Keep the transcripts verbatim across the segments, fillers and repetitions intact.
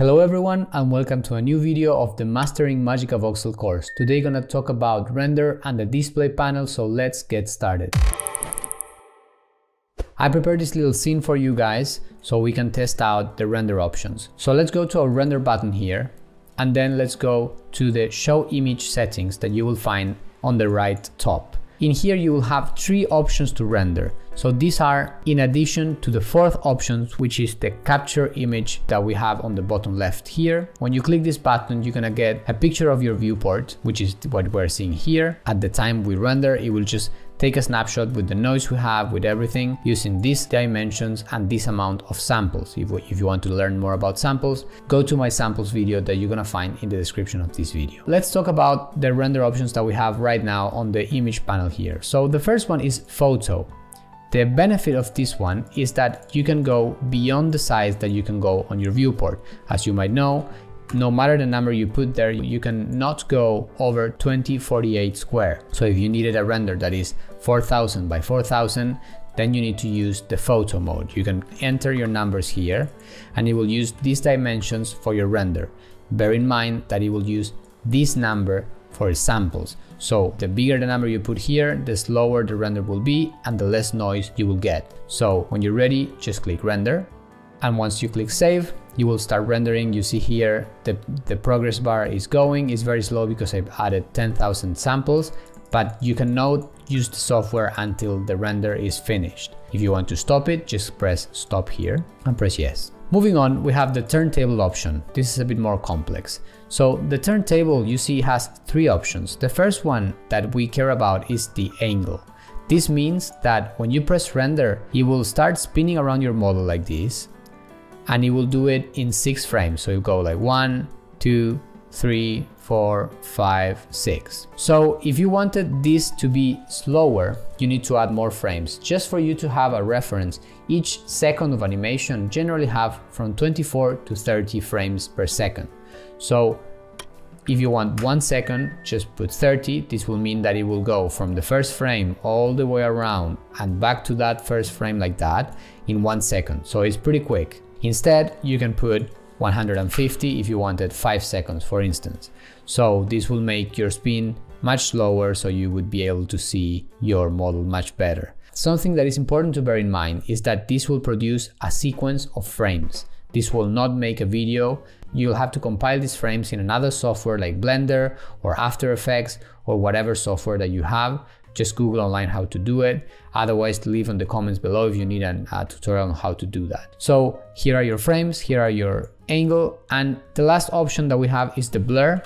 Hello everyone and welcome to a new video of the Mastering MagicaVoxel course. Today gonna talk about render and the display panel, so let's get started. I prepared this little scene for you guys so we can test out the render options. So let's go to our render button here and then let's go to the show image settings that you will find on the right top. In here you will have three options to render. So these are in addition to the fourth option, which is the capture image that we have on the bottom left here. When you click this button, you're gonna get a picture of your viewport, which is what we're seeing here. At the time we render, it will just take a snapshot with the noise we have, with everything, using these dimensions and this amount of samples. If, if you want to learn more about samples, go to my samples video that you're gonna find in the description of this video. Let's talk about the render options that we have right now on the image panel here. So the first one is photo. The benefit of this one is that you can go beyond the size that you can go on your viewport. As you might know, no matter the number you put there, you can not go over twenty forty-eight square. So if you needed a render that is four thousand by four thousand, then you need to use the photo mode. You can enter your numbers here and it will use these dimensions for your render. Bear in mind that it will use this number for samples. So the bigger the number you put here, the slower the render will be and the less noise you will get. So when you're ready, just click render. And once you click save, you will start rendering. You see here the, the progress bar is going. It's very slow because I've added ten thousand samples, but you cannot use the software until the render is finished. If you want to stop it, just press stop here and press yes. Moving on, we have the turntable option. This is a bit more complex. So the turntable you see has three options. The first one that we care about is the angle. This means that when you press render, it will start spinning around your model like this, and it will do it in six frames. So you go like one, two, three, four, five, six. So if you wanted this to be slower, you need to add more frames. Just for you to have a reference, each second of animation generally have from twenty-four to thirty frames per second. So if you want one second, just put thirty. This will mean that it will go from the first frame all the way around and back to that first frame like that in one second. So it's pretty quick. Instead, you can put one hundred fifty if you wanted five seconds, for instance. So this will make your spin much slower, so you would be able to see your model much better. Something that is important to bear in mind is that this will produce a sequence of frames. This will not make a video. You'll have to compile these frames in another software like Blender or After Effects or whatever software that you have. Just Google online how to do it. Otherwise, leave in the comments below if you need an, a tutorial on how to do that. So here are your frames, here are your angle, and the last option that we have is the blur.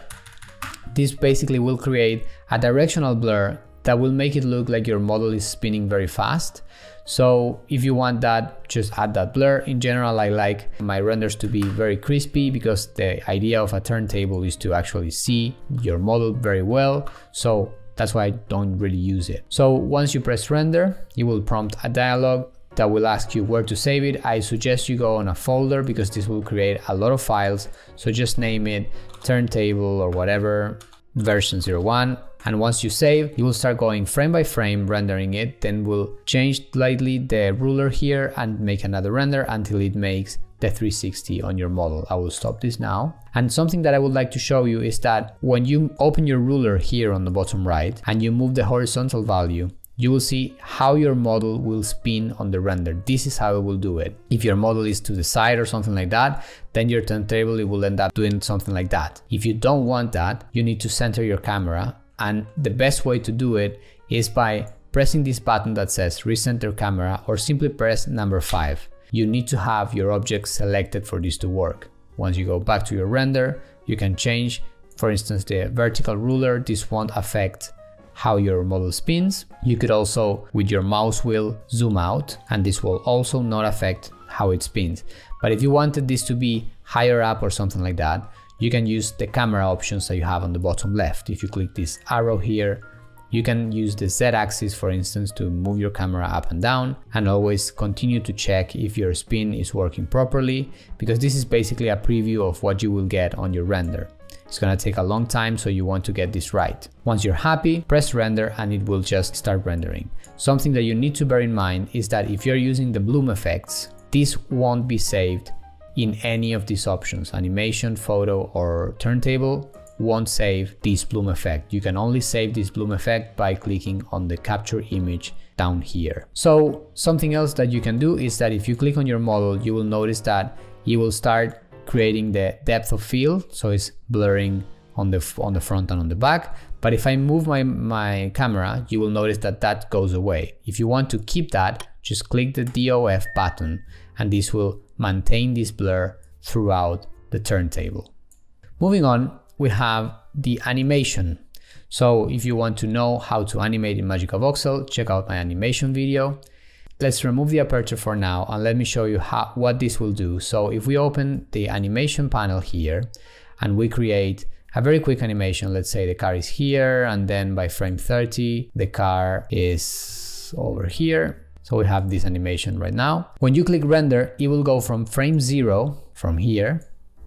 This basically will create a directional blur that will make it look like your model is spinning very fast. So if you want that, just add that blur. In general, I like my renders to be very crispy because the idea of a turntable is to actually see your model very well. So that's why I don't really use it. So once you press render, you will prompt a dialog that will ask you where to save it. I suggest you go on a folder because this will create a lot of files. So just name it turntable or whatever, version zero one. And once you save, you will start going frame by frame, rendering it. Then we'll change slightly the ruler here and make another render until it makes the three sixty on your model. I will stop this now. And something that I would like to show you is that when you open your ruler here on the bottom right and you move the horizontal value, you will see how your model will spin on the render. This is how it will do it. If your model is to the side or something like that, then your turntable it will end up doing something like that. If you don't want that, you need to center your camera, and the best way to do it is by pressing this button that says recenter camera, or simply press number five. You need to have your object selected for this to work. Once you go back to your render, you can change, for instance, the vertical ruler. This won't affect how your model spins. You could also, with your mouse wheel, zoom out, and this will also not affect how it spins. But if you wanted this to be higher up or something like that, you can use the camera options that you have on the bottom left. If you click this arrow here, you can use the Z-axis, for instance, to move your camera up and down, and always continue to check if your spin is working properly, because this is basically a preview of what you will get on your render. It's gonna take a long time, so you want to get this right. Once you're happy, press render and it will just start rendering. Something that you need to bear in mind is that if you're using the bloom effects, this won't be saved in any of these options, animation, photo or turntable, won't save this bloom effect. You can only save this bloom effect by clicking on the capture image down here. So something else that you can do is that if you click on your model, you will notice that it will start creating the depth of field. So it's blurring on the, on the front and on the back. But if I move my, my camera, you will notice that that goes away. If you want to keep that, just click the D O F button and this will maintain this blur throughout the turntable. Moving on, we have the animation. So if you want to know how to animate in MagicaVoxel, check out my animation video. Let's remove the aperture for now and let me show you how, what this will do. So if we open the animation panel here and we create a very quick animation, let's say the car is here and then by frame thirty, the car is over here. So we have this animation right now. When you click render, it will go from frame zero from here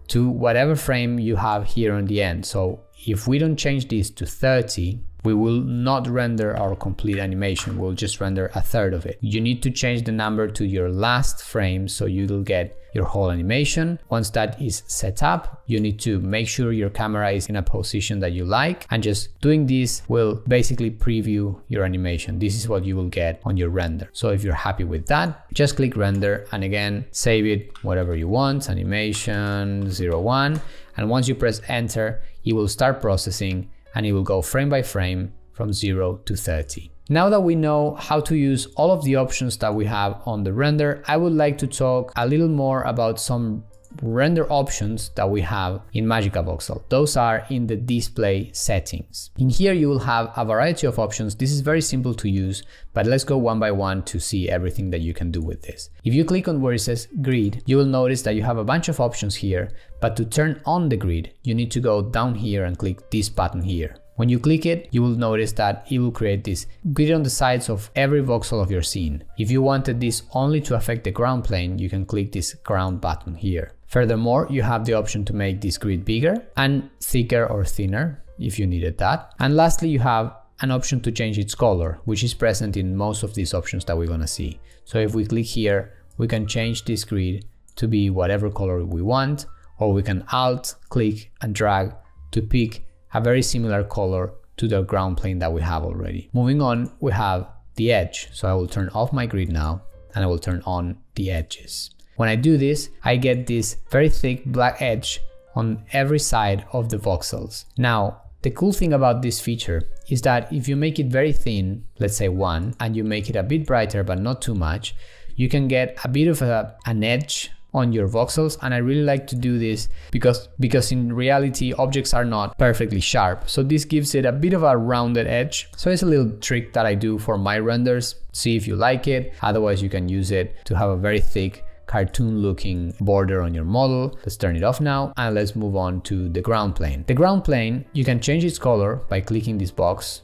to whatever frame you have here on the end. So if we don't change this to thirty, we will not render our complete animation. We'll just render a third of it. You need to change the number to your last frame so you'll get your whole animation. Once that is set up, you need to make sure your camera is in a position that you like, and just doing this will basically preview your animation. This is what you will get on your render. So if you're happy with that, just click render and again, save it whatever you want, animation zero one. And once you press enter, it will start processing and it will go frame by frame from zero to thirty. Now that we know how to use all of the options that we have on the render, I would like to talk a little more about some render options that we have in MagicaVoxel. Those are in the display settings. In here you will have a variety of options. This is very simple to use, but let's go one by one to see everything that you can do with this. If you click on where it says grid, you will notice that you have a bunch of options here, but to turn on the grid, you need to go down here and click this button here. When you click it, you will notice that it will create this grid on the sides of every voxel of your scene. If you wanted this only to affect the ground plane, you can click this ground button here. Furthermore, you have the option to make this grid bigger and thicker or thinner if you needed that. And lastly, you have an option to change its color, which is present in most of these options that we're gonna see. So if we click here, we can change this grid to be whatever color we want, or we can alt, click and drag to pick a very similar color to the ground plane that we have already. Moving on, we have the edge. So I will turn off my grid now and I will turn on the edges. When I do this, I get this very thick black edge on every side of the voxels. Now, the cool thing about this feature is that if you make it very thin, let's say one, and you make it a bit brighter, but not too much, you can get a bit of a, an edge on your voxels, and I really like to do this because because in reality objects are not perfectly sharp, so this gives it a bit of a rounded edge. So it's a little trick that I do for my renders. See if you like it, otherwise you can use it to have a very thick cartoon looking border on your model. Let's turn it off now and let's move on to the ground plane. The ground plane, you can change its color by clicking this box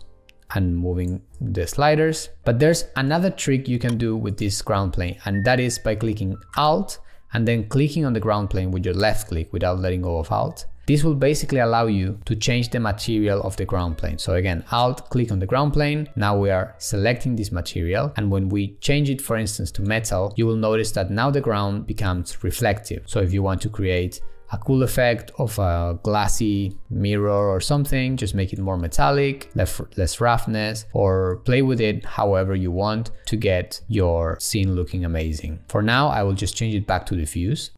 and moving the sliders, but there's another trick you can do with this ground plane, and that is by clicking alt and then clicking on the ground plane with your left click without letting go of alt. This will basically allow you to change the material of the ground plane. So again, alt, click on the ground plane. Now we are selecting this material. And when we change it, for instance, to metal, you will notice that now the ground becomes reflective. So if you want to create a cool effect of a glassy mirror or something, just make it more metallic, less, less roughness, or play with it however you want to get your scene looking amazing. For now, I will just change it back to diffuse.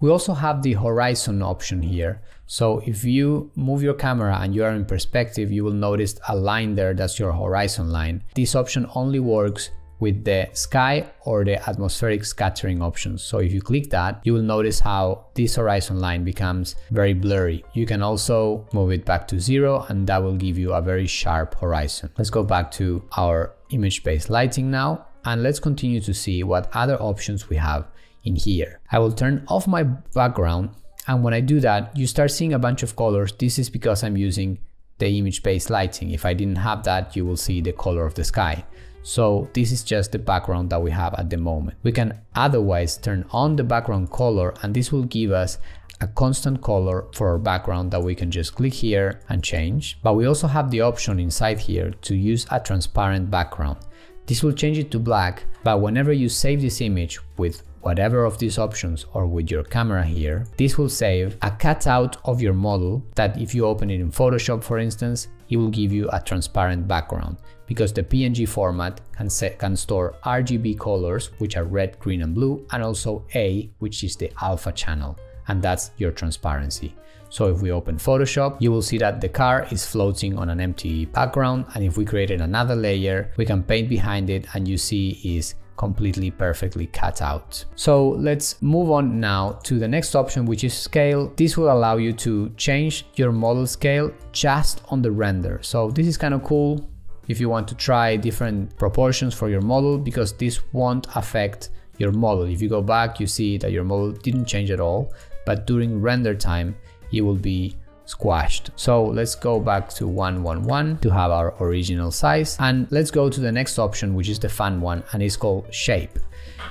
We also have the horizon option here. So if you move your camera and you are in perspective, you will notice a line there, that's your horizon line. This option only works with the sky or the atmospheric scattering options. So if you click that, you will notice how this horizon line becomes very blurry. You can also move it back to zero and that will give you a very sharp horizon. Let's go back to our image-based lighting now, and let's continue to see what other options we have in here. I will turn off my background, and when I do that, you start seeing a bunch of colors. This is because I'm using the image-based lighting. If I didn't have that, you will see the color of the sky. So this is just the background that we have at the moment. We can otherwise turn on the background color, and this will give us a constant color for our background that we can just click here and change. But we also have the option inside here to use a transparent background. This will change it to black, but whenever you save this image with whatever of these options or with your camera here, this will save a cutout of your model that if you open it in Photoshop, for instance, it will give you a transparent background because the P N G format can, set, can store R G B colors, which are red, green and blue, and also A, which is the alpha channel, and that's your transparency. So if we open Photoshop, you will see that the car is floating on an empty background, and if we created another layer, we can paint behind it and you see is completely perfectly cut out. So let's move on now to the next option, which is scale. This will allow you to change your model scale just on the render. So this is kind of cool if you want to try different proportions for your model, because this won't affect your model. If you go back, you see that your model didn't change at all, but during render time, it will be squashed. So let's go back to one one one to have our original size, and let's go to the next option, which is the fun one, and it's called shape.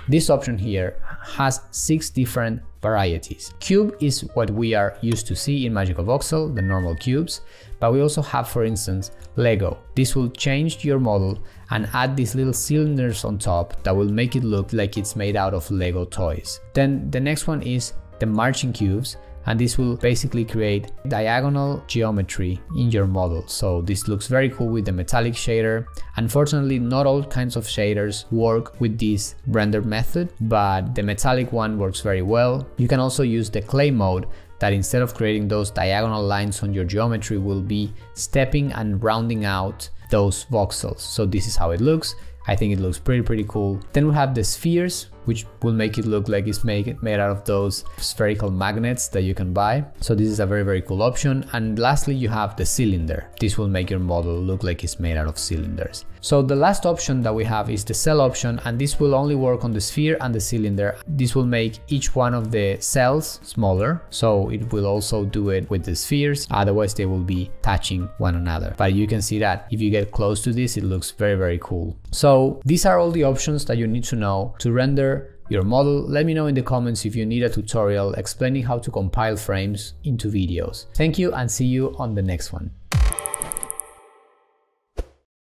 This option here has six different varieties. Cube is what we are used to see in MagicaVoxel, the normal cubes, but we also have, for instance, Lego. This will change your model and add these little cylinders on top that will make it look like it's made out of Lego toys. Then the next one is the marching cubes, and this will basically create diagonal geometry in your model. So this looks very cool with the metallic shader. Unfortunately, not all kinds of shaders work with this render method, but the metallic one works very well. You can also use the clay mode that instead of creating those diagonal lines on your geometry will be stepping and rounding out those voxels. So this is how it looks. I think it looks pretty, pretty cool. Then we have the spheres, which will make it look like it's made, made out of those spherical magnets that you can buy. So this is a very, very cool option. And lastly, you have the cylinder. This will make your model look like it's made out of cylinders. So the last option that we have is the cell option, and this will only work on the sphere and the cylinder. This will make each one of the cells smaller. So it will also do it with the spheres. Otherwise they will be touching one another. But you can see that if you get close to this, it looks very, very cool. So these are all the options that you need to know to render your model. Let me know in the comments if you need a tutorial explaining how to compile frames into videos. Thank you and see you on the next one.